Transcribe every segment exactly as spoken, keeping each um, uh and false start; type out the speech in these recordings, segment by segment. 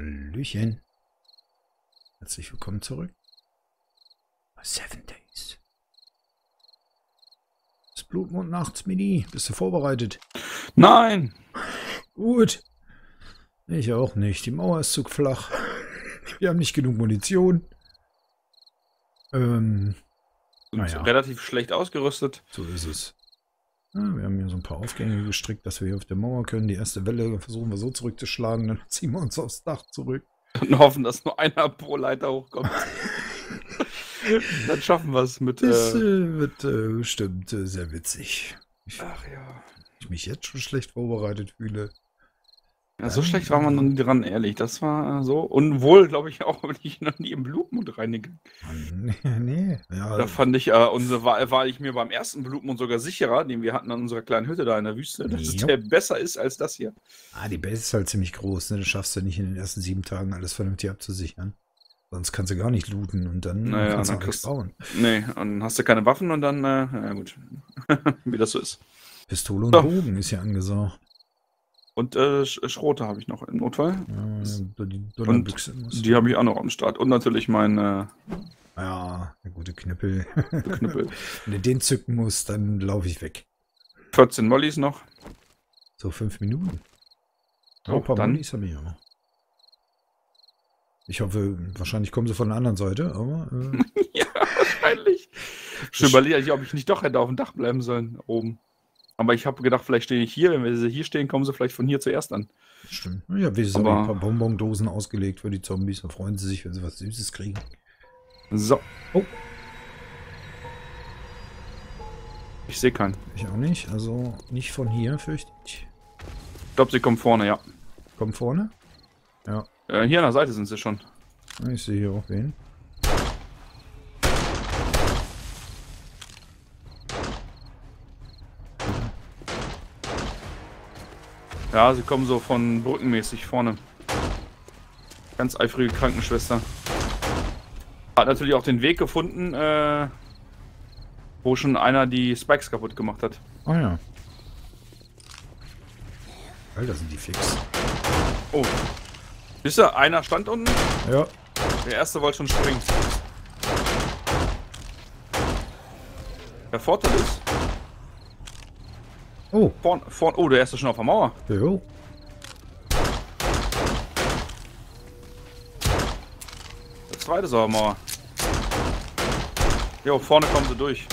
Hallöchen. Herzlich willkommen zurück. Seven Days. Das Blutmond-Nachts-Mini. Bist du vorbereitet? Nein! Gut. Ich auch nicht. Die Mauer ist zu flach. Wir haben nicht genug Munition. Ähm. Naja. Relativ schlecht ausgerüstet. So ist es. Ja, wir haben hier so ein paar Aufgänge gestrickt, dass wir hier auf der Mauer können. Die erste Welle versuchen wir so zurückzuschlagen, dann ziehen wir uns aufs Dach zurück. Und hoffen, dass nur einer pro Leiter hochkommt. Dann schaffen wir es mit... Das äh, wird äh, bestimmt äh, sehr witzig. Ich, Ach ja. Ich mich jetzt schon schlecht vorbereitet fühle. Ja, so ähm, schlecht war man noch nie dran, ehrlich. Das war äh, so. Und wohl, glaube ich, auch, wenn ich noch nie im Blutmond reingegangen bin. Nee, nee. Ja, da fand ich, äh, unsere, war, war ich mir beim ersten Blutmond sogar sicherer, den wir hatten an unserer kleinen Hütte da in der Wüste, dass es der besser ist als das hier. Ah, die Base ist halt ziemlich groß. Ne? Das schaffst du nicht in den ersten sieben Tagen, alles vernünftig abzusichern. Sonst kannst du gar nicht looten und dann naja, kannst du auch nichts bauen. Nee, und hast du keine Waffen und dann, äh, na gut, wie das so ist. Pistole und so. Bogen ist ja angesagt. Und äh, Schrote habe ich noch im Notfall. Ja, die Donnerbüchse muss. Die habe ich auch noch am Start. Und natürlich mein... Äh, ja, eine gute Knüppel. Knüppel. Wenn du den zücken musst, dann laufe ich weg. vierzehn Mollys noch. So, fünf Minuten. Oh, ein paar Mollys habe ich auch noch. Ich hoffe, wahrscheinlich kommen sie von der anderen Seite, aber... Äh, ja, wahrscheinlich. Schon überlege ich, ob ich nicht doch hätte auf dem Dach bleiben sollen, oben. Aber ich habe gedacht, vielleicht stehe ich hier. Wenn wir hier stehen, kommen sie vielleicht von hier zuerst an. Stimmt. Ja, wir haben ein paar Bonbondosen ausgelegt für die Zombies. Da freuen sie sich, wenn sie was Süßes kriegen. So. Oh. Ich sehe keinen. Ich auch nicht. Also nicht von hier, fürchte ich. Ich glaube, sie kommen vorne, ja. Kommen vorne? Ja. Äh, hier an der Seite sind sie schon. Ich sehe hier auch wen. Ja, sie kommen so von brückenmäßig vorne. Ganz eifrige Krankenschwester. Hat natürlich auch den Weg gefunden, äh, wo schon einer die Spikes kaputt gemacht hat. Oh ja. Alter, sind die fix. Oh. Siehst du, einer stand unten. Ja. Der erste wollte schon springen. Der Vorteil ist... Oh. Vorn, vorn, oh, der erste schon auf der Mauer. Jo. Der zweite ist auf der Mauer. Jo, vorne kommen sie durch.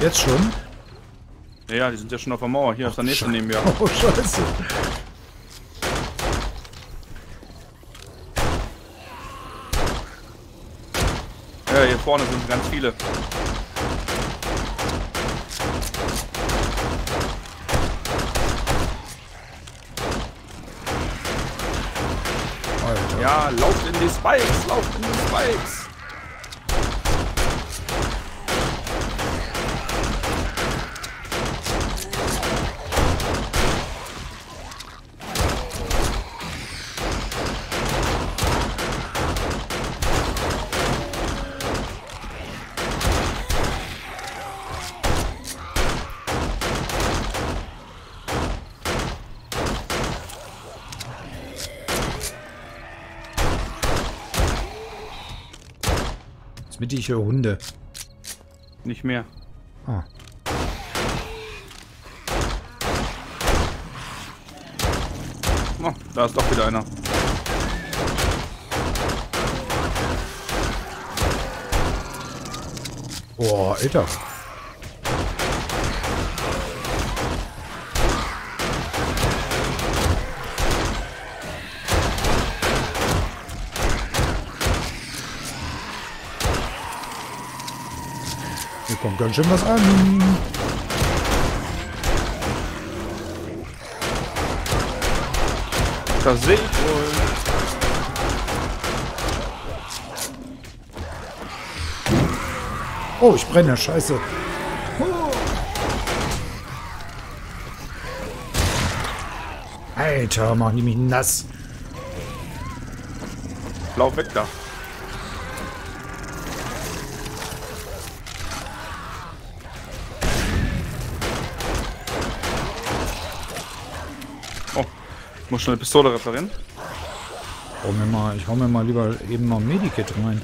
Jetzt schon? Ja, die sind ja schon auf der Mauer. Hier, ach, ist der nächste neben mir. Oh, scheiße. Ja, hier vorne sind ganz viele. Ja, lauft in die Spikes, lauft in die Spikes. Smitty, ich höre Hunde. Nicht mehr. Ah. Oh, da ist doch wieder einer. Boah, Alter. Kommt ganz schön was an. Das sehe ich wohl. Oh, ich brenne, scheiße. Oh. Alter, machen die mich nass. Lauf weg da. Ich muss schnell Pistole reparieren. Hau mir mal, ich hau mir mal lieber eben mal ein Medikit rein.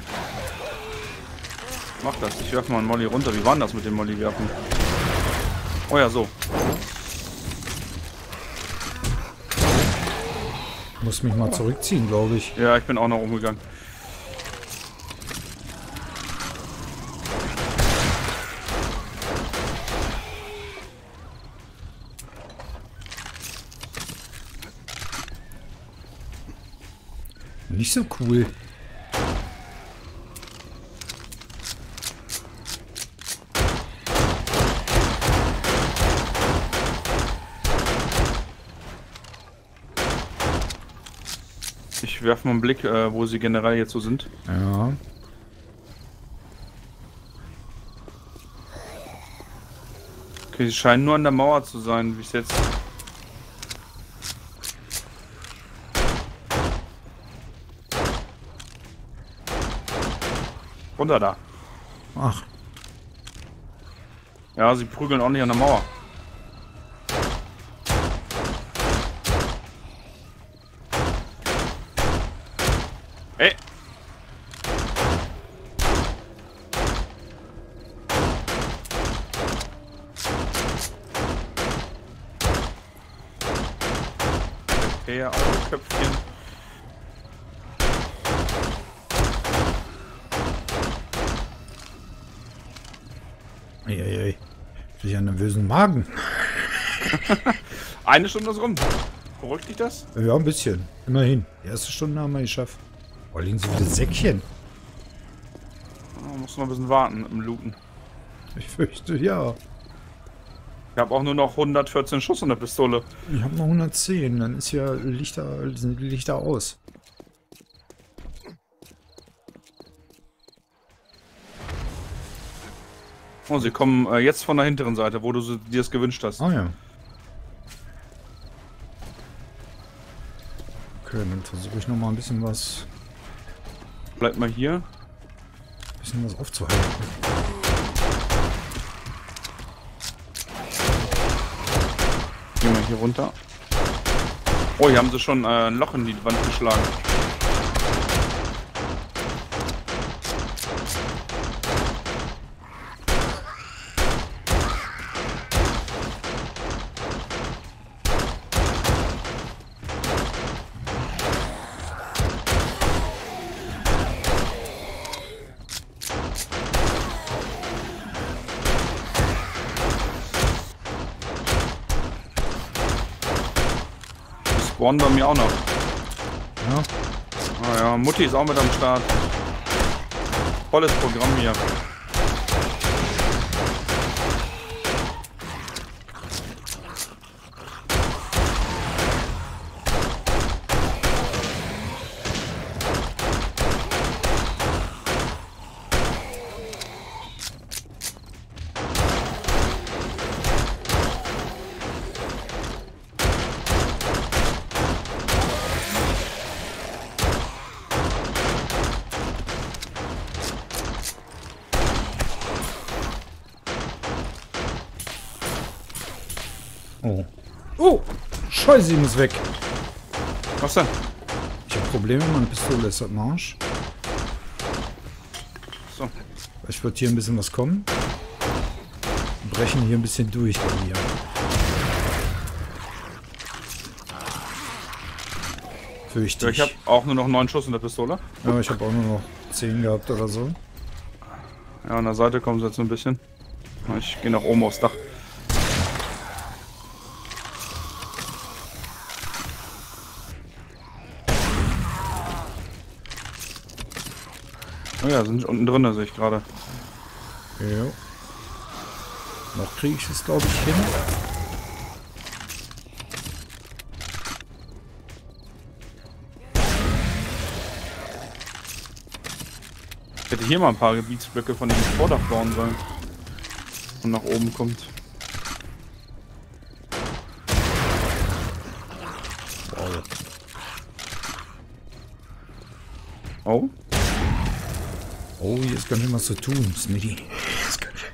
Mach das, ich werfe mal einen Molly runter. Wie war denn das mit dem Molly werfen? Oh ja, so. Ich muss mich mal zurückziehen, glaube ich. Ja, ich bin auch noch umgegangen. Nicht so cool. Ich werfe mal einen Blick, äh, wo sie generell jetzt so sind. Ja. Okay, sie scheinen nur an der Mauer zu sein, wie es jetzt... Runter da. Ach. Ja, sie prügeln ordentlich an der Mauer. Ey. Okay, auf Köpfchen. Eieiei, ich einen nervösen Magen. Eine Stunde ist rum. Beruhigt dich das? Ja, ein bisschen. Immerhin. Die erste Stunde haben wir geschafft. Oh, liegen so viele Säckchen. Oh, muss noch ein bisschen warten mit dem Looten. Ich fürchte, ja. Ich habe auch nur noch hundertvierzehn Schuss in der Pistole. Ich habe noch hundertzehn. Dann ist ja Lichter, sind die Lichter aus. Oh, sie kommen äh, jetzt von der hinteren Seite, wo du so, dir es gewünscht hast. Ah ja. Okay, dann versuche ich nochmal ein bisschen was... Bleib mal hier. Ein bisschen was aufzuhalten. Geh mal hier runter. Oh, hier haben sie schon äh, ein Loch in die Wand geschlagen. One bei mir auch noch. Ja. Ah ja, Mutti ist auch mit am Start. Volles Programm hier. Oh. Oh! Scheiße, sie muss weg. Was denn? Ich habe Probleme, meine Pistole ist am Arsch. So. Ich würde hier ein bisschen was kommen. Wir brechen hier ein bisschen durch bei mir. Fürchte ich. Ja, ich habe auch nur noch neun Schuss in der Pistole. Ja, ich habe auch nur noch zehn gehabt oder so. Ja, an der Seite kommen sie jetzt ein bisschen. Ich gehe nach oben aufs Dach. Oh ja, sind unten drin, da sehe ich gerade. Ja. Noch kriege ich es, glaube ich, hin. Ich hätte hier mal ein paar Gebietsblöcke von dem Vordach bauen sollen. Und nach oben kommt. Wow. Oh? Oh, hier ist ganz schön was zu tun, Smitty.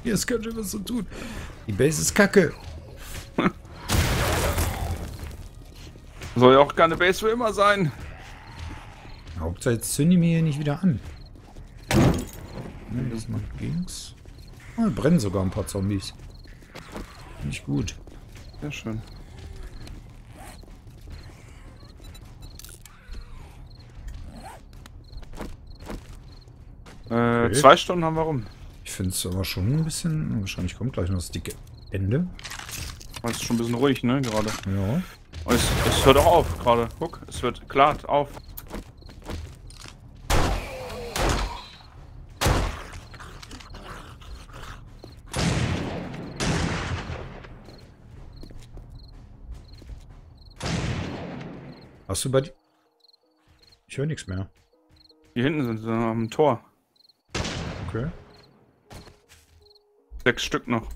Hier ist ganz schön was zu tun. Die Base ist kacke. Soll ja auch keine Base für immer sein. Hauptsache jetzt zünden die mir hier nicht wieder an. Nein, das mal ging's. Oh, brennen sogar ein paar Zombies. Nicht gut. Sehr schön. Okay. Äh, zwei Stunden haben wir rum. Ich finde es aber schon ein bisschen... Wahrscheinlich kommt gleich noch das dicke Ende. Es ist schon ein bisschen ruhig, ne, gerade. Ja. Und es, es hört auch auf, gerade. Guck, es wird klar auf. Hast du bei die... Ich höre nichts mehr. Hier hinten sind sie noch am Tor. Okay. Sechs Stück noch.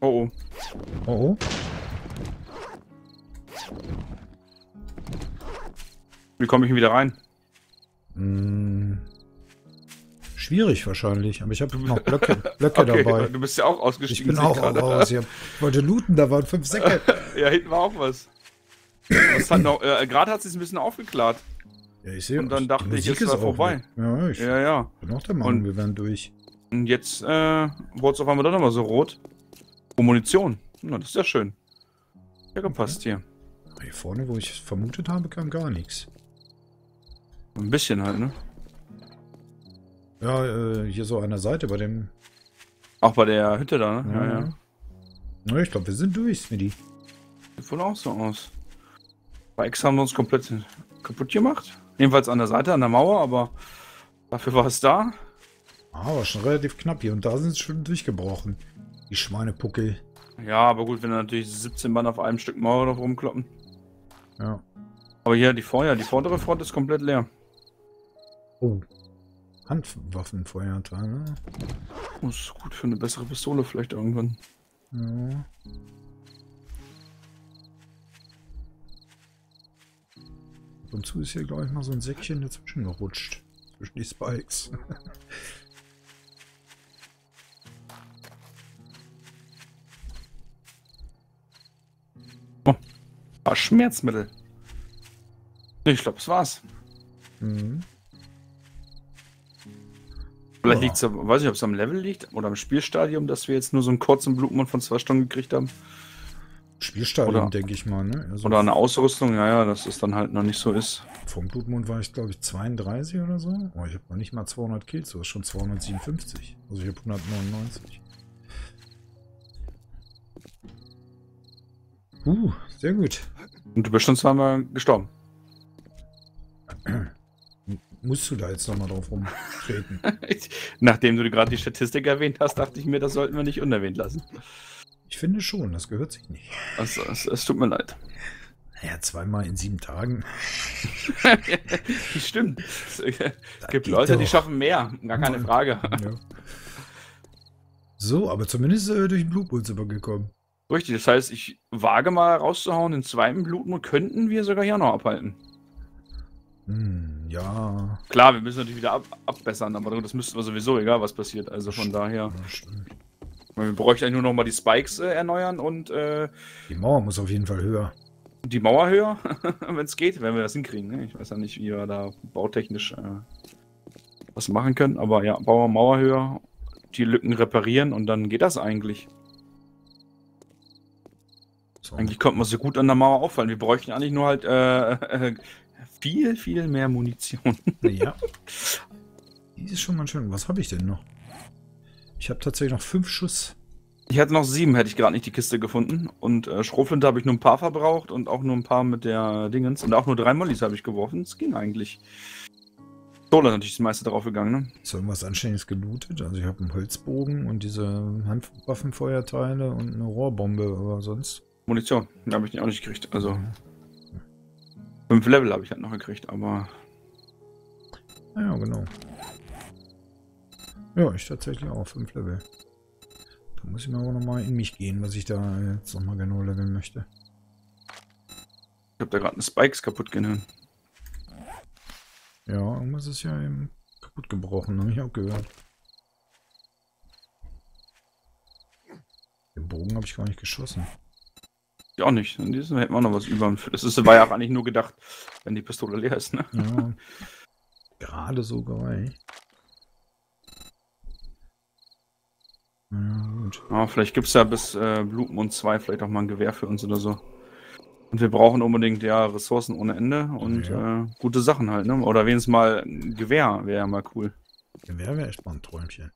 Oh oh. Oh oh. Wie komme ich denn wieder rein? Hm. Schwierig wahrscheinlich, aber ich habe noch Blöcke, Blöcke okay, dabei. Du bist ja auch ausgestiegen. Ich bin auch raus. Ich wollte looten, da waren fünf Säcke. Ja, hinten war auch was. was hat noch, äh, gerade hat sich ein bisschen aufgeklärt. Ja, ich sehe. Und dann dachte Musik ich, es war vorbei. Ja, ich ja, ja. bin auch der Meinung, und, wir wären durch. Und jetzt äh, wurde es auf einmal doch nochmal so rot. Oh, Munition. Na, das ist ja schön. Ja, gepasst okay. hier. Hier vorne, wo ich vermutet habe, kam gar nichts. Ein bisschen halt, ne? Ja, äh, hier so an der Seite bei dem... Auch bei der Hütte da, ne? Ja, ja. ja. Na, ich glaube, wir sind durch, Smitty. Sieht wohl auch so aus. Bikes haben wir uns komplett kaputt gemacht. Jedenfalls an der Seite, an der Mauer, aber dafür war es da. Aber schon relativ knapp hier und da sind es schon durchgebrochen. Die Schweinepuckel. Ja, aber gut, wenn da natürlich siebzehn Mann auf einem Stück Mauer noch rumkloppen. Ja. Aber hier, die Feuer, die vordere Front ist komplett leer. Oh. Handwaffenfeuer, ne? Oh, ist gut für eine bessere Pistole vielleicht irgendwann. Ja. Und zu ist hier, glaube ich, mal so ein Säckchen dazwischen gerutscht. Zwischen die Spikes. Oh, ein paar Schmerzmittel. Ich glaube, das war's. Mhm. Vielleicht liegt es, weiß ich, ob es am Level liegt oder am Spielstadium, dass wir jetzt nur so einen kurzen Blutmond von zwei Stunden gekriegt haben. Spielstadium, denke ich mal, ne? Also oder eine Ausrüstung, ja, ja, dass es dann halt noch nicht so ist. Vom Blutmond war ich, glaube ich, zweiunddreißig oder so. Oh, ich habe noch nicht mal zweihundert Kills, so ist schon zweihundertsiebenundfünfzig. Also ich habe hundertneunundneunzig. Uh, sehr gut. Und du bist schon zweimal gestorben. Musst du da jetzt nochmal drauf rumtreten? Nachdem du gerade die Statistik erwähnt hast, dachte ich mir, das sollten wir nicht unerwähnt lassen. Ich finde schon, das gehört sich nicht. Also, es, es tut mir leid. Naja, zweimal in sieben Tagen. Stimmt. Es das gibt Leute, doch. die schaffen mehr. Gar keine Frage. Ja. So, aber zumindest äh, durch den Blutmond sind wir gekommen. Richtig, das heißt, ich wage mal rauszuhauen, den zweiten Blutmond könnten wir sogar hier noch abhalten. Hm, ja. Klar, wir müssen natürlich wieder ab abbessern, aber das müssten wir sowieso, egal was passiert. Also von stimmt, daher. Stimmt. Wir bräuchten eigentlich nur nochmal die Spikes äh, erneuern und. Äh, die Mauer muss auf jeden Fall höher. Die Mauer höher, wenn es geht, wenn wir das hinkriegen. Ne? Ich weiß ja nicht, wie wir da bautechnisch äh, was machen können, aber ja, Bauer, Mauer höher, die Lücken reparieren und dann geht das eigentlich. So. Eigentlich konnte man so gut an der Mauer auffallen. Wir bräuchten eigentlich nur halt. Äh, äh, Viel, viel mehr Munition. Ja. Die ist schon ganz schön. Was habe ich denn noch? Ich habe tatsächlich noch fünf Schuss. Ich hatte noch sieben, hätte ich gerade nicht die Kiste gefunden. Und äh, Schrotflinte habe ich nur ein paar verbraucht und auch nur ein paar mit der Dingens. Und auch nur drei Mollys habe ich geworfen. Es ging eigentlich. Sola ist natürlich das meiste draufgegangen, ne? Ist irgendwas Anständiges gelootet? Also ich habe einen Holzbogen und diese Handwaffenfeuerteile und eine Rohrbombe, aber sonst. Munition, da habe ich die auch nicht gekriegt. Also. Ja. Fünf Level habe ich halt noch gekriegt, aber... Ja, genau. Ja, ich tatsächlich auch. Fünf Level. Da muss ich mir aber nochmal in mich gehen, was ich da jetzt nochmal genau leveln möchte. Ich hab da gerade einen Spikes kaputt genommen. Ja, irgendwas ist ja eben kaputt gebrochen, habe ich auch gehört. Den Bogen habe ich gar nicht geschossen. Ja, auch nicht. In diesem hätten wir noch was über. Das ist, war ja eigentlich nur gedacht, wenn die Pistole leer ist, ne? Ja. Gerade so gereicht. Ja, gut. Ah, vielleicht gibt es ja bis äh, Blutmond zwei vielleicht auch mal ein Gewehr für uns oder so. Und wir brauchen unbedingt ja Ressourcen ohne Ende und ja. äh, gute Sachen halt, ne? Oder wenigstens mal ein Gewehr wäre ja mal cool. Gewehr wäre echt mal ein Träumchen.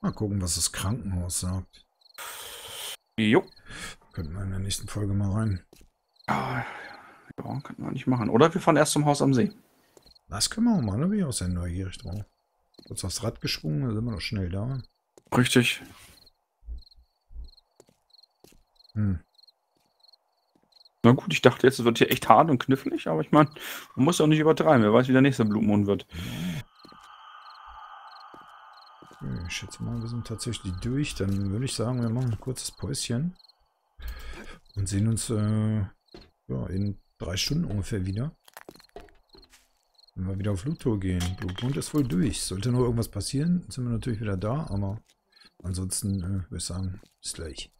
Mal gucken, was das Krankenhaus sagt. Jo. Könnten wir in der nächsten Folge mal rein. Ja, ja, könnten wir nicht machen. Oder wir fahren erst zum Haus am See. Das können wir auch mal, da bin ich auch sehr neugierig drauf. Kurz aufs Rad geschwungen, da sind wir noch schnell da. Richtig. Hm. Na gut, ich dachte jetzt, es wird hier echt hart und knifflig, aber ich meine, man muss auch nicht übertreiben. Wer weiß, wie der nächste Blutmond wird. Okay, ich schätze mal, wir sind tatsächlich durch. Dann würde ich sagen, wir machen ein kurzes Päuschen. Und sehen uns äh, ja, in drei Stunden ungefähr wieder. Wenn wir wieder auf Bluttour gehen. Blutmond ist wohl durch. Sollte noch irgendwas passieren, sind wir natürlich wieder da. Aber ansonsten äh, würde ich sagen, bis gleich.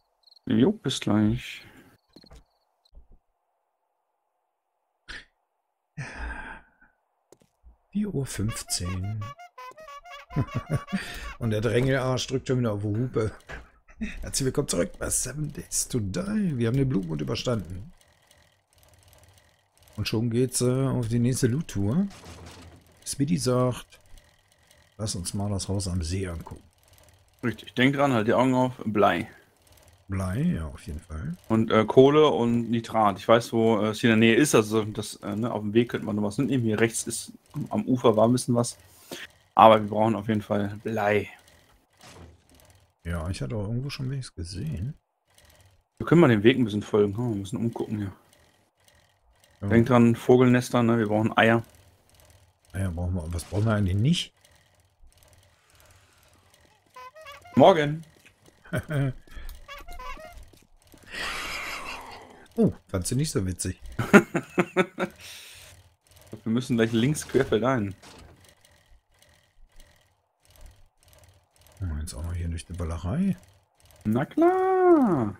Jo, bis gleich. vier Uhr fünfzehn. Und der Drängelarsch drückt schon wieder auf die Hupe. Herzlich willkommen zurück bei seven days to die. Wir haben den Blutmond überstanden. Und schon geht's äh, auf die nächste Loot-Tour. Smitty sagt, lass uns mal das Haus am See angucken. Richtig, denk dran, halt die Augen auf, Blei. Blei, ja, auf jeden Fall. Und äh, Kohle und Nitrat. Ich weiß, wo es äh, hier in der Nähe ist. Also das, äh, ne, auf dem Weg könnte man noch was mitnehmen. Hier rechts ist am Ufer war ein bisschen was. Aber wir brauchen auf jeden Fall Blei. Ja, ich hatte auch irgendwo schon wenigstens gesehen. Wir können mal den Weg ein bisschen folgen. Oh, wir müssen umgucken hier. Ja. Denk dran, Vogelnester, ne? Wir brauchen Eier. Eier brauchen wir. Was brauchen wir eigentlich nicht? Morgen. Oh, fandst du nicht so witzig. Wir müssen gleich links querfeldein. Oh, jetzt auch noch hier durch die Ballerei. Na klar.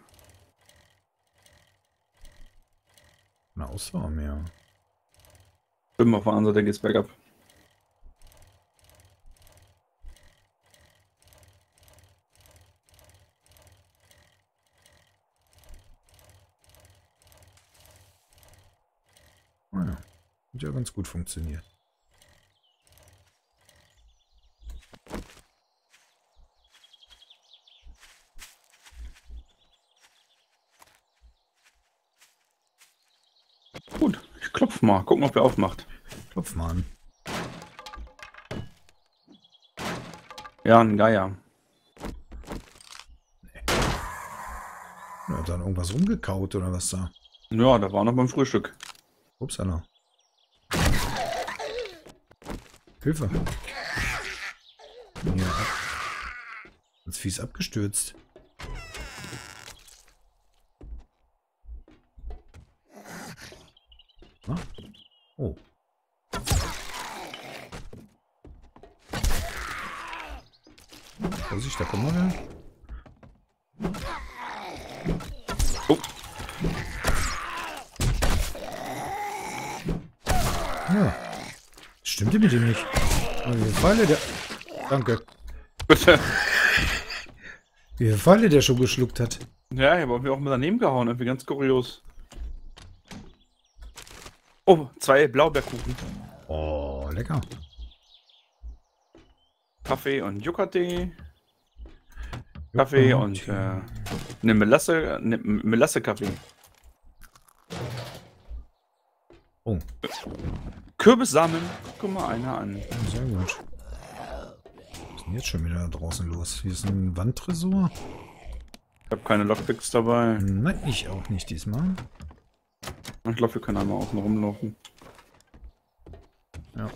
Eine Auswahl mehr. Schwimmen auf der anderen Seite geht's bergab. Ja, ganz gut funktioniert. Gut, ich klopf mal, gucken, ob er aufmacht. Klopf mal an. Ja, ein Geier. Nee. Ja, hat dann irgendwas rumgekaut oder was da? Ja, da war noch beim Frühstück. Upsala. Hilfe. Ja. Das Vieh ist abgestürzt. Ah. Oh. Vorsicht, da kommen wir her. Oh. Ja. Stimmt mit dem nicht? Aber wie Pfeile der... Danke. Bitte. Wie viele Pfeile der schon geschluckt hat. Ja, hier haben wir auch mal daneben gehauen. Irgendwie ganz kurios. Oh, zwei Blaubeerkuchen. Oh, lecker. Kaffee und Yucca-Tee. Kaffee Juckertee. Und... Äh, ne, Melasse... Ne, Melasse-Kaffee. Oh. Kürbissamen. Guck mal einer an. Sehr gut. Was ist denn jetzt schon wieder da draußen los? Hier ist ein Wandtresor. Ich habe keine Lockpicks dabei. Nein, ich auch nicht diesmal. Ich glaube, wir können einmal außen rumlaufen. Ja.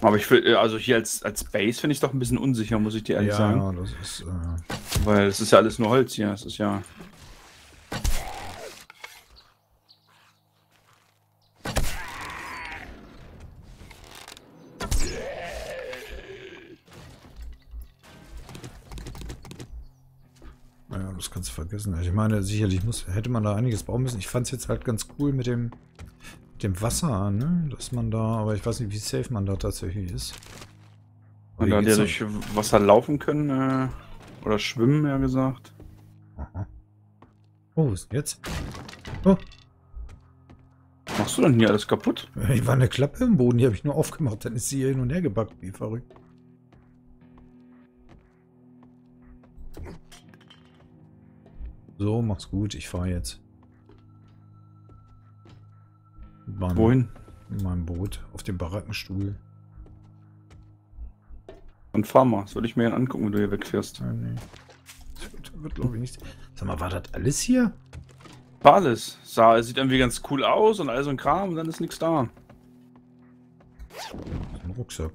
Aber ich will, also hier als, als Base finde ich es doch ein bisschen unsicher, muss ich dir ehrlich ja, sagen. Ja, das ist. Äh... Weil es ist ja alles nur Holz hier. Es ist ja. das kannst du vergessen. Ich meine, sicherlich muss, hätte man da einiges bauen müssen. Ich fand es jetzt halt ganz cool mit dem, mit dem Wasser, ne? Dass man da, aber ich weiß nicht, wie safe man da tatsächlich ist. Und da hat ja durch Wasser laufen können, äh, oder schwimmen, eher gesagt. Aha. Oh, was ist jetzt? Oh. Machst du denn hier alles kaputt? Hier war eine Klappe im Boden, die habe ich nur aufgemacht, dann ist sie hier hin und her gebackt, wie verrückt. So, mach's gut, ich fahre jetzt. Wann? Wohin? In meinem Boot, auf dem Barackenstuhl. Und fahr mal, soll ich mir den angucken, wenn du hier wegfährst? Nein, nee. Das wird, wird glaube ich nichts. Sag mal, war das alles hier? War alles. Sah, es sieht irgendwie ganz cool aus und all so ein Kram und dann ist nichts da. Ein Rucksack.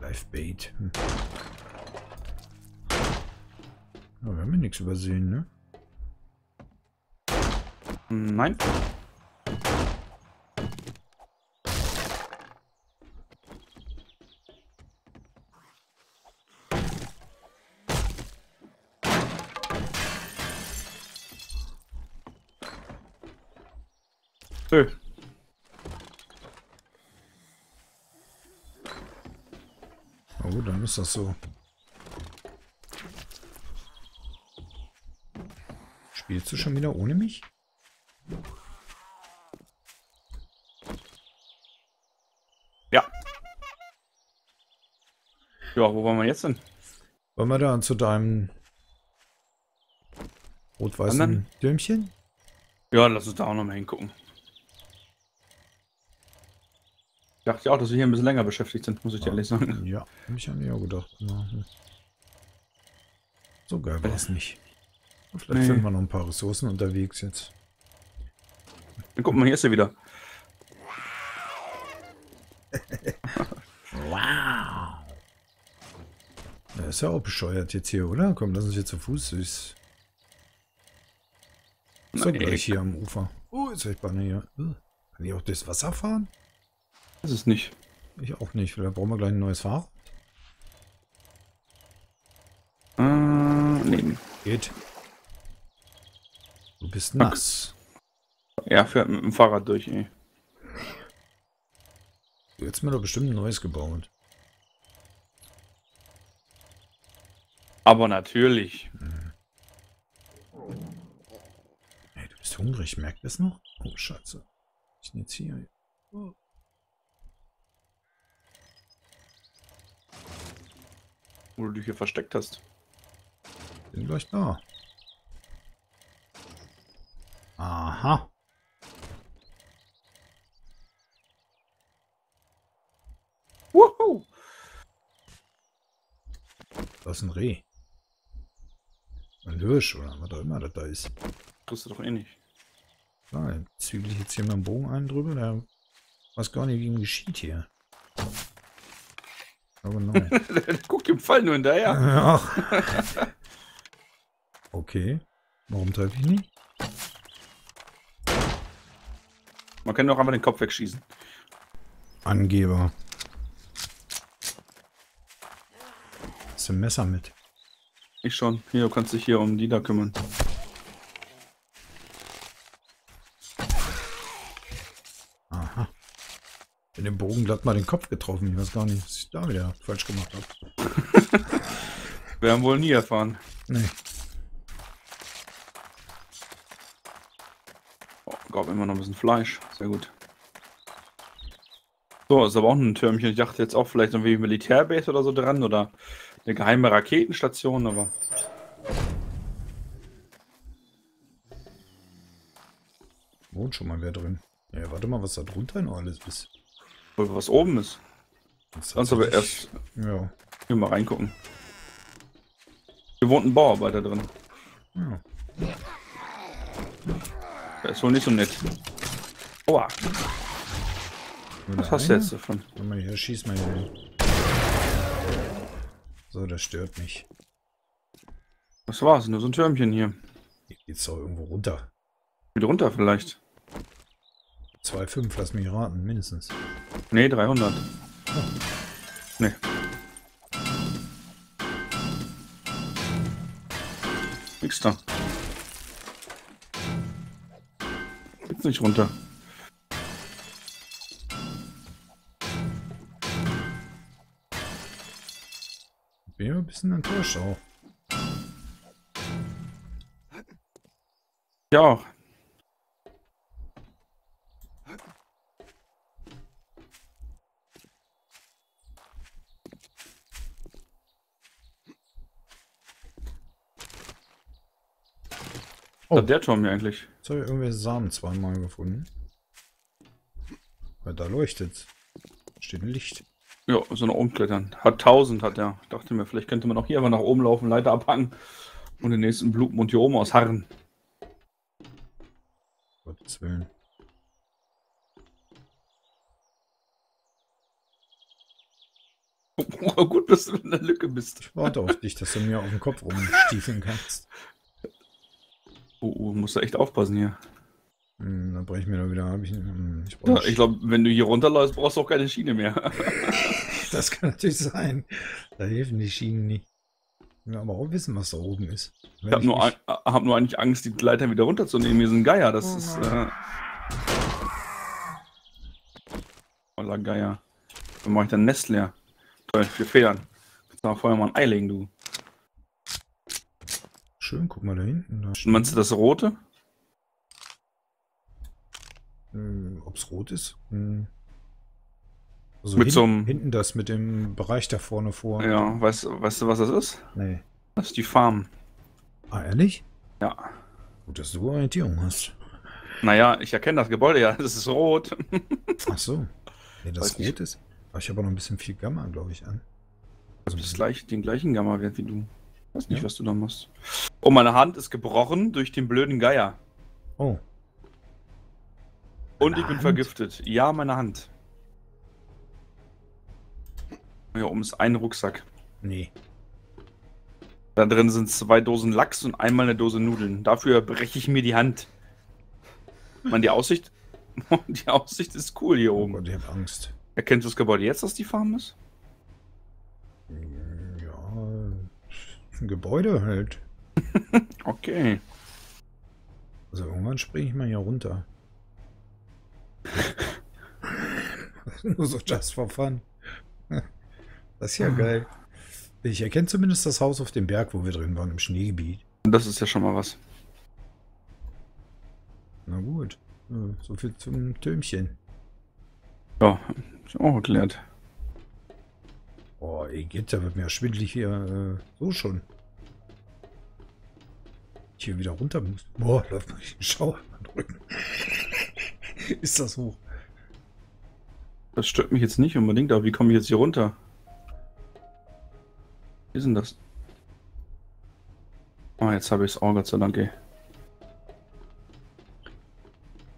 Lifebait. Hm. Ja, wir haben ja nichts übersehen, ne? Nein. Nö. Oh, dann ist das so. Spielst du schon wieder ohne mich? Ja. Ja, wo wollen wir jetzt hin? Wollen wir da zu deinem rot-weißen Dürmchen? Ja, lass uns da auch noch mal hingucken. Ich dachte ja auch, dass wir hier ein bisschen länger beschäftigt sind, muss ich dir ehrlich sagen. Ja, hab ich ja nicht auch gedacht. So geil war es nicht. Vielleicht nee. Finden wir noch ein paar Ressourcen unterwegs jetzt. Dann guck mal, hier ist er wieder. Wow! Der ist ja auch bescheuert jetzt hier, oder? Komm, lass uns hier zu Fuß. Ist so gleich ey. Hier am Ufer. Oh, jetzt hab ich Banne hier. Kann ich auch durchs Wasser fahren? Das ist nicht. Ich auch nicht. Vielleicht brauchen wir gleich ein neues Fahrrad. Äh, nee. Geht. Du bist nass. Ja, fährt mit dem Fahrrad durch, ey. Jetzt haben wir doch bestimmt ein neues gebaut. Aber natürlich. Hm. Hey, du bist hungrig. Merkt das noch? Oh, Scheiße. Ich bin jetzt hier. Oh. Wo du dich hier versteckt hast. Bin gleich da. Aha. Wuhu! Das ist ein Reh. Ein Hirsch oder was auch immer das da ist. Kriegst du doch eh nicht. Nein, zügle ich jetzt hier meinen Bogen ein drüber, da weiß gar nicht, wie ihm geschieht hier. Genau. Guckt im Fall nur hinterher. Ja. Okay. Warum treffe ich nicht? Man kann doch einfach den Kopf wegschießen. Angeber. Hast du ein Messer mit? Ich schon. Hier, du kannst dich hier um die da kümmern. Dem Bogen glatt mal den Kopf getroffen. Ich weiß gar nicht, was ich da wieder falsch gemacht habe. Wir haben wohl nie erfahren. Nee. Oh, gab immer noch ein bisschen Fleisch. Sehr gut. So, ist aber auch ein Türmchen. Ich dachte jetzt auch vielleicht irgendwie eine Militärbase oder so dran oder eine geheime Raketenstation, aber... Wohnt schon mal wer drin. Ja, warte mal, was da drunter noch alles ist. Was oben ist. Sonst aber erst ja. Hier mal reingucken. Hier wohnt ein Bauarbeiter drin. Ja. Der ist wohl nicht so nett. Oha. Oder was hast du jetzt davon? Wenn man hier schießt, man hier. So, das stört mich. Was war's? Nur so ein Türmchen hier. Hier geht's doch irgendwo runter. Wieder runter vielleicht. zwei Komma fünf, lass mich raten, mindestens. Ne, dreihundert. Oh. Ne. Nix da. Geht's nicht runter. Bin ja ein bisschen enttäuscht auch. Ja auch. Oh, der Turm hier eigentlich. Jetzt habe ich irgendwie Samen zweimal gefunden. Weil da leuchtet. Steht ein Licht. Ja, so nach oben klettern. Hat tausend, hat er. Ich dachte mir, vielleicht könnte man auch hier einfach nach oben laufen, Leiter abhangen und den nächsten Blutmond hier oben ausharren. Gottes Willen. Oh, gut, dass du in der Lücke bist. Ich warte auf dich, dass du mir auf den Kopf rumstiefeln kannst. Oh, oh, musst du echt aufpassen hier. Hm, dann breche ich mir da wieder. Hab ich, hm, ich, ja, ich glaube, wenn du hier runterläufst, brauchst du auch keine Schiene mehr. Das kann natürlich sein. Da helfen die Schienen nicht. Ich will aber auch wissen, was da oben ist. Wenn ich habe nur, mich... hab nur eigentlich Angst, die Leiter wieder runterzunehmen. Hier sind Geier. Das oh, ist. Äh... Voller Geier. Dann mache ich dein Nest leer. Toll, vier Federn. Kannst du vorher mal ein Ei legen, du. Schön, guck mal da hinten. Da meinst du das Rote? Hm, ob es rot ist? Hm. Also mit hin, so einem... hinten das mit dem Bereich da vorne vor. Ja, weißt, weißt du, was das ist? Nee. Das ist die Farm. Ah, ehrlich? Ja. Gut, dass du Orientierung hast. Naja, ich erkenne das Gebäude ja, das ist rot. Ach so. Nee, das weiß rot ich. Ist. Aber ich habe noch ein bisschen viel Gamma, glaube ich, an. Also das gleich, den gleichen Gamma-Wert wie du. Ich weiß nicht, ja, was du da machst. Oh, meine Hand ist gebrochen durch den blöden Geier. Oh. Und meine ich bin Hand? vergiftet. Ja, meine Hand. Hier oben ist ein Rucksack. Nee. Da drin sind zwei Dosen Lachs und einmal eine Dose Nudeln. Dafür breche ich mir die Hand. Man, die Aussicht... die Aussicht ist cool hier oben. Oh Gott, ich hab Angst. Erkennst du das Gebäude jetzt, dass die Farm ist? Ja... Ein Gebäude halt. Okay. Also irgendwann springe ich mal hier runter. Nur so just for fun. Das ist ja geil. Ich erkenne zumindest das Haus auf dem Berg, wo wir drin waren, im Schneegebiet. Das ist ja schon mal was. Na gut. So viel zum Türmchen. Ja, hab ich auch erklärt. Oh, geht, da wird mir schwindelig hier. Äh, so schon. Ich hier wieder runter muss. Boah, läuft mal den Schauer an Rücken. Ist das hoch? Das stört mich jetzt nicht unbedingt, aber wie komme ich jetzt hier runter? Wie ist denn das? Oh, jetzt habe ich es auch, Gott sei Dank, ey.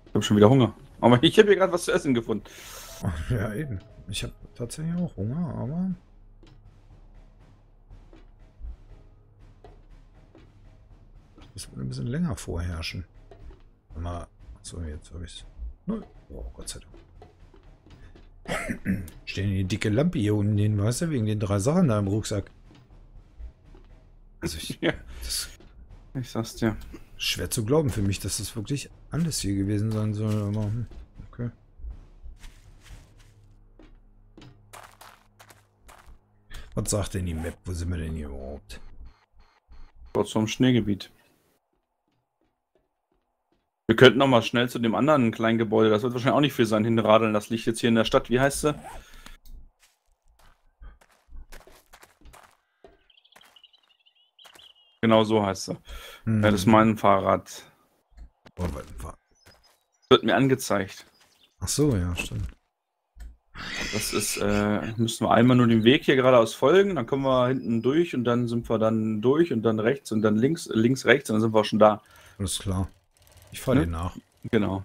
Ich habe schon wieder Hunger. Aber ich habe hier gerade was zu essen gefunden. Oh, ja, eben. Ich habe tatsächlich auch Hunger, aber... Das wird ein bisschen länger vorherrschen. Mal, so, jetzt habe ich es. Oh, Gott sei Dank. Stehen die dicke Lampe hier unten hin, weißt du, wegen den drei Sachen da im Rucksack. Also ich, ja, das ich sag's dir. Schwer zu glauben für mich, dass das wirklich alles hier gewesen sein soll, aber okay. Was sagt denn die Map? Wo sind wir denn hier überhaupt? Dort zum Schneegebiet. Wir könnten noch mal schnell zu dem anderen kleinen Gebäude, das wird wahrscheinlich auch nicht viel sein, hinradeln. Das liegt jetzt hier in der Stadt. Wie heißt sie? Genau so heißt sie. Hm. Ja, das ist mein Fahrrad. Oh, mein Fahrrad. Wird mir angezeigt. Ach so, ja, stimmt. Das ist, äh, müssen wir einmal nur den Weg hier geradeaus folgen, dann kommen wir hinten durch und dann sind wir dann durch und dann rechts und dann links, links, rechts und dann sind wir schon da. Alles klar. Ich fahre ne? dir nach. Genau.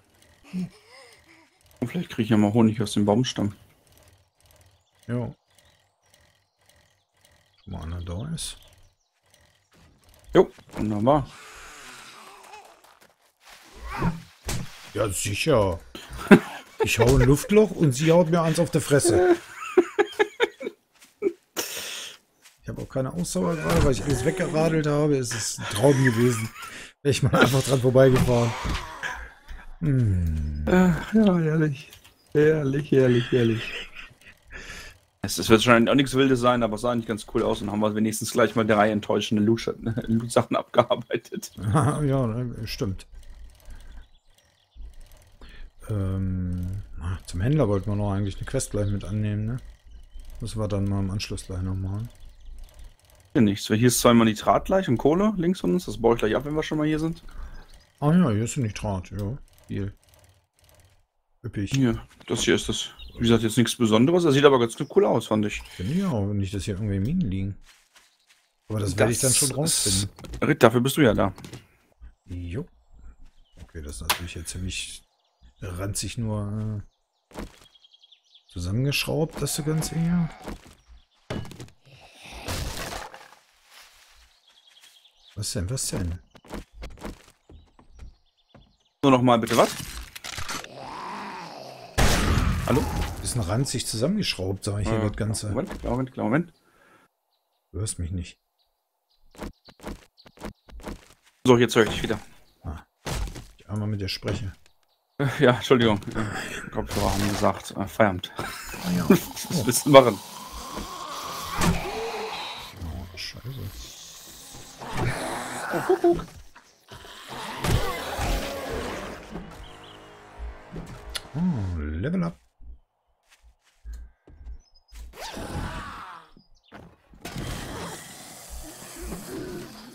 Und vielleicht kriege ich ja mal Honig aus dem Baumstamm. Jo. Schon mal einer da ist. Jo, wunderbar. Ja, sicher. Ich hau ein Luftloch und sie haut mir eins auf die Fresse. Ich habe auch keine Ausdauer gerade, weil ich alles weggeradelt habe. Es ist ein Traum gewesen. Wäre ich mal einfach dran vorbeigefahren. Hm. Ach ja, herrlich. Herrlich, herrlich, herrlich. Es, es wird wahrscheinlich auch nichts Wildes sein, aber es sah eigentlich ganz cool aus und haben wir wenigstens gleich mal drei enttäuschende Loot-Sachen abgearbeitet. Ja, stimmt. Ähm, zum Händler wollten wir noch eigentlich eine Quest gleich mit annehmen, ne? Müssen wir dann mal im Anschluss gleich noch machen. Hier nichts. Hier ist zweimal Nitrat gleich und Kohle links von uns. Das baue ich gleich ab, wenn wir schon mal hier sind. Ah ja, hier ist Nitrat, ja. Viel. Üppig. Hier, das hier ist das. Wie gesagt, jetzt nichts Besonderes. Das sieht aber ganz cool aus, fand ich. Finde ich auch, nicht, dass hier irgendwie Minen liegen. Aber das, das werde ich dann schon rausfinden. Ritt, dafür bist du ja da. Jo. Okay, das ist natürlich jetzt ziemlich ranzig nur äh, zusammengeschraubt, das so ganz eher. Was denn, was denn? Nur noch mal bitte was? Hallo? Bisschen ranzig zusammengeschraubt, sage ich hier äh, das Ganze. Moment, Moment, Moment. Du hörst mich nicht. So, jetzt höre ich dich wieder. Ah, ich einmal mit dir spreche. Ja, Entschuldigung. Kopfhörer haben gesagt, äh, Feierabend. Ah, ja. Oh. Was willst du machen? Oh, Scheiße. Oh, Kuckuck. Oh, Level up.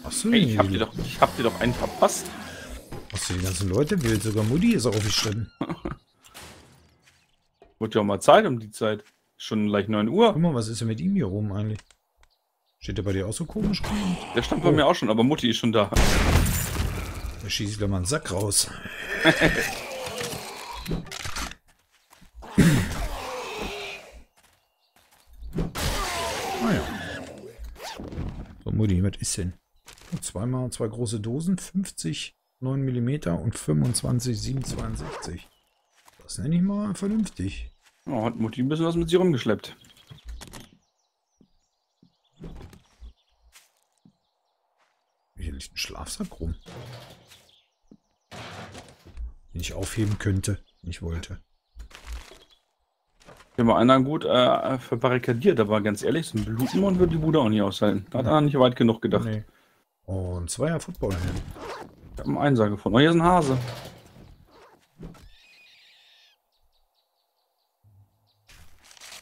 Achso, hey, ich hab dir doch, ich hab dir doch einen verpasst. Achso, die ganzen Leute will sogar Mutti ist aufgestanden. Wird ja auch mal Zeit um die Zeit. Schon gleich neun Uhr. Guck mal, was ist denn mit ihm hier rum eigentlich? Steht der bei dir auch so komisch rum? Der stand bei oh. mir auch schon, aber Mutti ist schon da. Da schieße ich gleich mal einen Sack raus. Naja. So, Mutti, was ist denn? Zweimal zwei große Dosen, fünfzig neun Millimeter und fünfundzwanzig siebenundsechzig. Das nenne ich mal vernünftig. Oh, hat Mutti ein bisschen was mit sich rumgeschleppt. Hier liegt ein Schlafsack rum. Den ich aufheben könnte, wenn ich wollte. Hier war einer gut äh, verbarrikadiert, aber ganz ehrlich, so ein Blutmond wird die Bude auch nicht aushalten. Da hat ja. er nicht weit genug gedacht. Nee. Oh, ein Zweier Football. Ich habe einen Einser gefunden. Oh, hier ist ein Hase.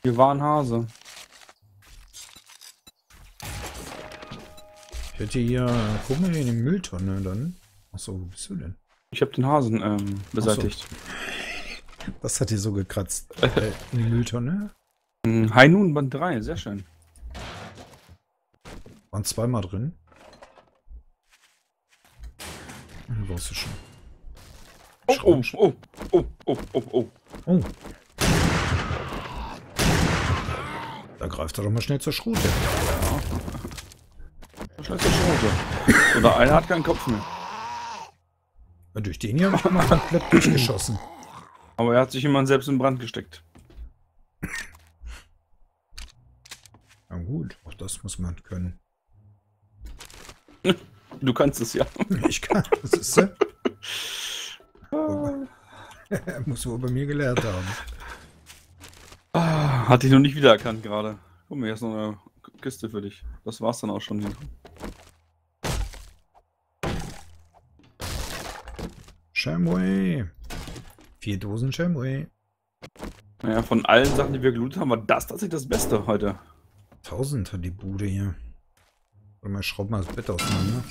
Hier war ein Hase. Ich hätte hier... Guck mal hier in die Mülltonne dann. Achso, wo bist du denn? Ich habe den Hasen ähm, beseitigt. So. Das hat hier so gekratzt. äh, in die Mülltonne? High Noon Band drei, sehr schön. Waren zweimal drin. Brauchst du schon. Oh, oh, oh, oh, oh, oh, oh. Da greift er doch mal schnell zur Schrute. Ja. Schnell zur Schrute. Oder einer hat keinen Kopf mehr. Ja, durch den hier habe ich mal komplett durchgeschossen. Aber er hat sich jemand selbst in Brand gesteckt. Na gut, auch das muss man können. Du kannst es ja. Ich kann es, ist ja. Er muss wohl bei mir gelernt haben. Ah, hatte ich noch nicht wiedererkannt gerade. Guck mal, hier ist noch eine Kiste für dich. Das war's dann auch schon wieder. Shamway. Vier Dosen Shamway. Naja, von allen Sachen, die wir gelootet haben, war das tatsächlich das Beste heute. tausend hat die Bude hier. Warte mal, ich schraub mal das Bett auseinander.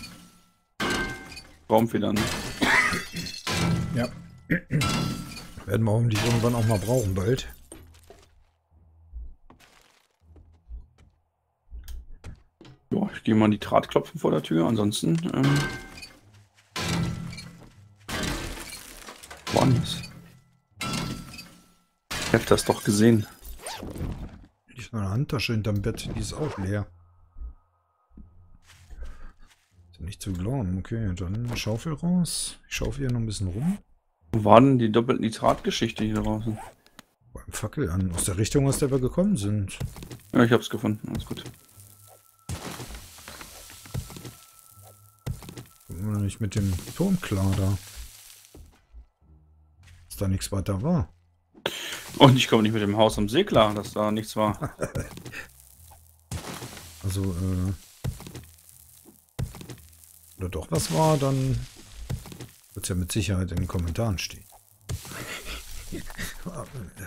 Baumfedern. Ja. Werden wir hoffentlich irgendwann auch mal brauchen, bald. Ja, ich gehe mal die Draht klopfen vor der Tür, ansonsten. Ähm, woanders. Ich hab das doch gesehen. Ich habe eine Handtasche hinterm Bett, die ist auch leer. Nicht zu glauben, okay, dann Schaufel raus. Ich schaufel hier noch ein bisschen rum. Wo war denn die doppelten Nitrat-Geschichte hier draußen? Beim Fackel an, aus der Richtung, aus der wir gekommen sind. Ja, ich hab's gefunden, alles gut. Kommen wir nicht mit dem Ton klar da. Dass da nichts weiter war. Und ich komme nicht mit dem Haus am See klar, dass da nichts war. Also, äh... oder doch was war, dann wird es ja mit Sicherheit in den Kommentaren stehen.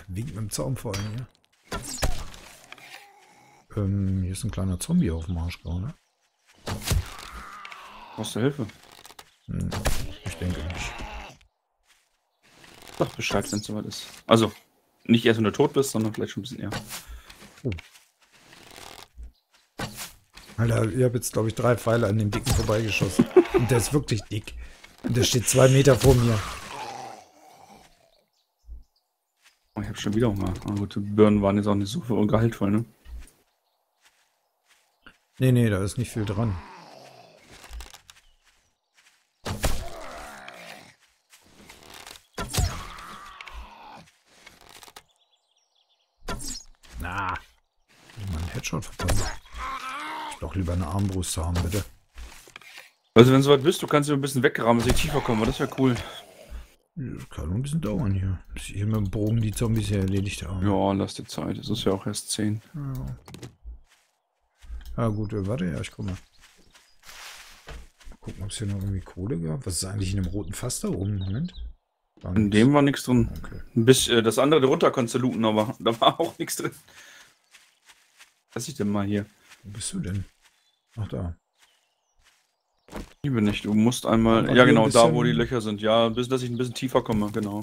Winkt mit dem Zaum vor allem, ja. Ähm, hier ist ein kleiner Zombie auf dem Arsch gerade. Brauchst du Hilfe? Hm, ich denke nicht. Doch, Bescheid, wenn es soweit ist. Also, nicht erst, wenn du tot bist, sondern vielleicht schon ein bisschen eher. Oh. Alter, ich habe jetzt, glaube ich, drei Pfeile an dem Dicken vorbeigeschossen. Und der ist wirklich dick. Und der steht zwei Meter vor mir. Oh, ich habe schon wieder Hunger. Aber gut, die Birnen waren jetzt auch nicht so ungehaltvoll, ne? Nee, nee, da ist nicht viel dran. Na, mein Headshot verpasst. Doch lieber eine Armbrust haben, bitte. Also wenn du soweit bist, du kannst hier ein bisschen weggraben, dass ich tiefer komme, das wäre cool. Das kann ein bisschen dauern hier. Bis ich mit dem Bogen die Zombies hier erledigt haben. Ja, lass dir Zeit, es ist ja auch erst zehn. Ja. Ah gut, warte, ja, ich komme. Mal gucken, ob es hier noch irgendwie Kohle gab. Was ist eigentlich in dem roten Fass da oben? Moment. In dem war nichts drin. Okay. Bis, äh, das andere runter konntest du looten, aber da war auch nichts drin. Was ist denn mal hier? Wo bist du denn? Ach, da. Ich bin nicht, du musst einmal... Ja genau, da wo die Löcher sind. Ja, bis dass ich ein bisschen tiefer komme, genau.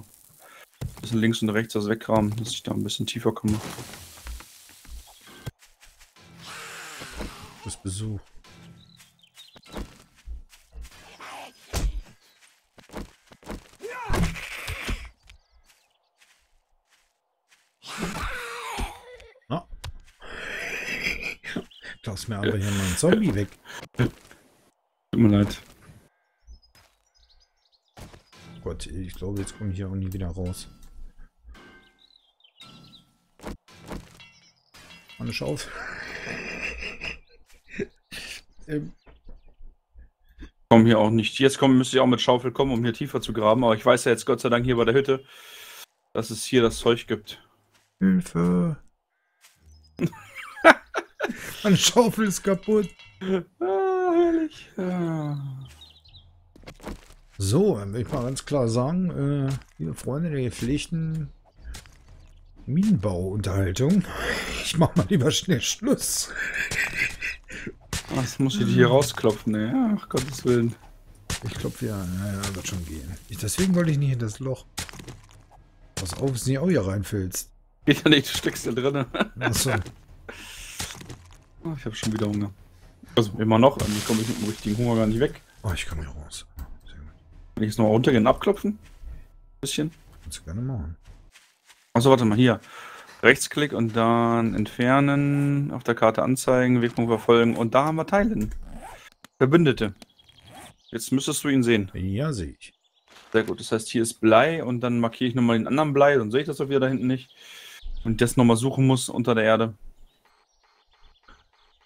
Ein bisschen links und rechts das weggraben, dass ich da ein bisschen tiefer komme. Das Besuch. Oh. Da ist mir aber hier mal ein Zombie weg. Tut mir leid. Gott, ich glaube, jetzt komme ich hier auch nie wieder raus. Mann, schau auf. Ähm. Komm hier auch nicht. Jetzt kommen, müsste ich auch mit Schaufel kommen, um hier tiefer zu graben. Aber ich weiß ja jetzt Gott sei Dank hier bei der Hütte, dass es hier das Zeug gibt. Hilfe! Meine Schaufel ist kaputt. Ah, herrlich. Ah. So, dann will ich mal ganz klar sagen, äh, liebe Freunde der gepflegten Minenbauunterhaltung, ich mach mal lieber schnell Schluss. Das muss ich hier rausklopfen, ne? Ja, ach Gottes Willen. Ich klopfe ja, naja, wird schon gehen. Ich, deswegen wollte ich nicht in das Loch. Pass auf, dass du nicht auch hier reinfüllst. Geht ja nicht, du steckst da drin. Achso. Ich habe schon wieder Hunger. Also immer noch, also ich komme mit dem richtigen Hunger gar nicht weg. Oh, ich komme hier raus. Sehr gut. Kann ich jetzt noch runtergehen, abklopfen? Ein bisschen. Kannst du gerne machen. Achso, warte mal, hier. Rechtsklick und dann entfernen, auf der Karte anzeigen, Wegpunkt verfolgen und da haben wir Teilen. Verbündete. Jetzt müsstest du ihn sehen. Ja, sehe ich. Sehr gut, das heißt hier ist Blei und dann markiere ich nochmal den anderen Blei, dann sehe ich das auch wieder da hinten nicht. Und das nochmal suchen muss unter der Erde.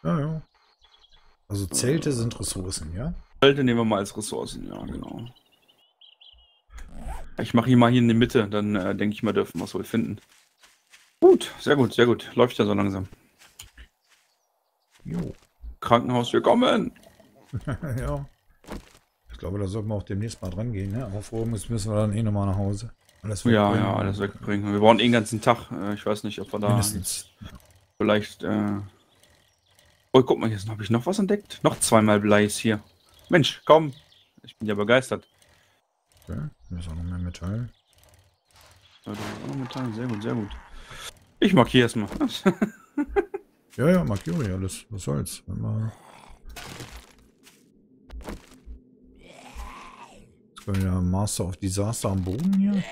Ja, ja. Also Zelte sind Ressourcen, ja? Zelte nehmen wir mal als Ressourcen, ja genau. Ich mache ihn mal hier in die Mitte, dann äh, denke ich mal, dürfen wir es wohl finden. Gut, sehr gut, sehr gut. Läuft ja so langsam. Jo. Krankenhaus, wir kommen! Ja. Ich glaube, da sollten wir auch demnächst mal dran gehen. Ne? Aufräumen müssen wir dann eh nochmal nach Hause. Alles ja, ja, alles wegbringen. Wir brauchen eh den ganzen Tag. Ich weiß nicht, ob wir da... Mindestens. Vielleicht... Äh... Oh, guck mal, jetzt habe ich noch was entdeckt. Noch zweimal Blei ist hier. Mensch, komm! Ich bin ja begeistert. Okay, da ist auch noch mehr Metall. Da ist auch noch Metall, sehr gut, sehr gut. Ich markiere erstmal. Ja, ja, markiere ich alles. Was soll's? Wenn wir... Jetzt kommt ja Master of Disaster am Boden hier.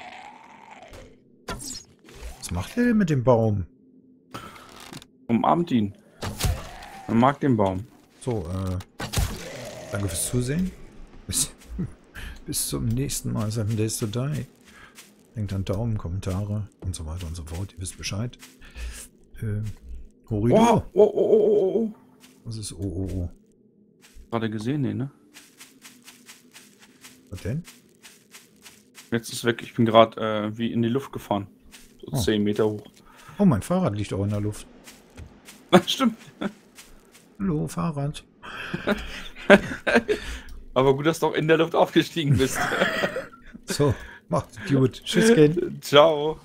Was macht der denn mit dem Baum? Umarmt ihn. Er mag den Baum. So, äh. Danke fürs Zusehen. Bis, bis zum nächsten Mal. Seven Days to Die. Denkt an Daumen, Kommentare und so weiter und so fort. Ihr wisst Bescheid. Äh, Horridor. Oh, oh, oh, oh, oh. Was ist oh, oh, oh? Gerade gesehen, nee, ne? Was denn? Jetzt ist weg. Ich bin gerade äh, wie in die Luft gefahren. So oh. zehn Meter hoch. Oh, mein Fahrrad liegt auch in der Luft. Stimmt. Hallo, Fahrrad. Aber gut, dass du auch in der Luft aufgestiegen bist. So, macht's gut. Tschüss, Ken. Ciao.